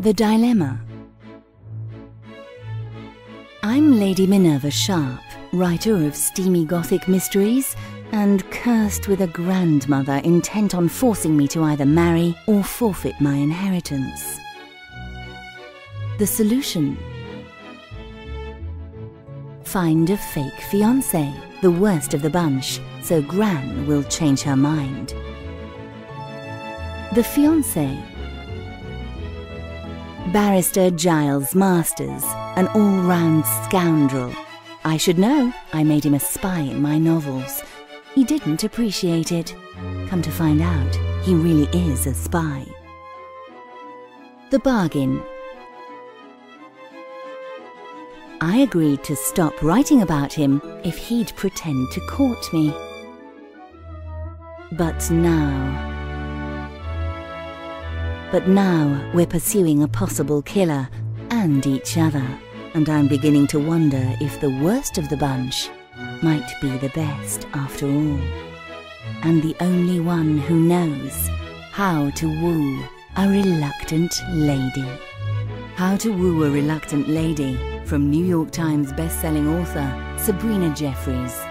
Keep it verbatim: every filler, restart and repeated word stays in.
The Dilemma. I'm Lady Minerva Sharpe, writer of steamy Gothic mysteries, and cursed with a grandmother intent on forcing me to either marry or forfeit my inheritance. The solution? Find a fake fiancé, the worst of the bunch, so Gran will change her mind. The fiancé? Barrister Giles Masters, an all-round scoundrel. I should know, I made him a spy in my novels. He didn't appreciate it. Come to find out, he really is a spy. The bargain. I agreed to stop writing about him if he'd pretend to court me. But now... But now we're pursuing a possible killer and each other, and I'm beginning to wonder if the worst of the bunch might be the best after all, and the only one who knows how to woo a reluctant lady. How to Woo a Reluctant Lady, from New York Times best-selling author Sabrina Jeffries.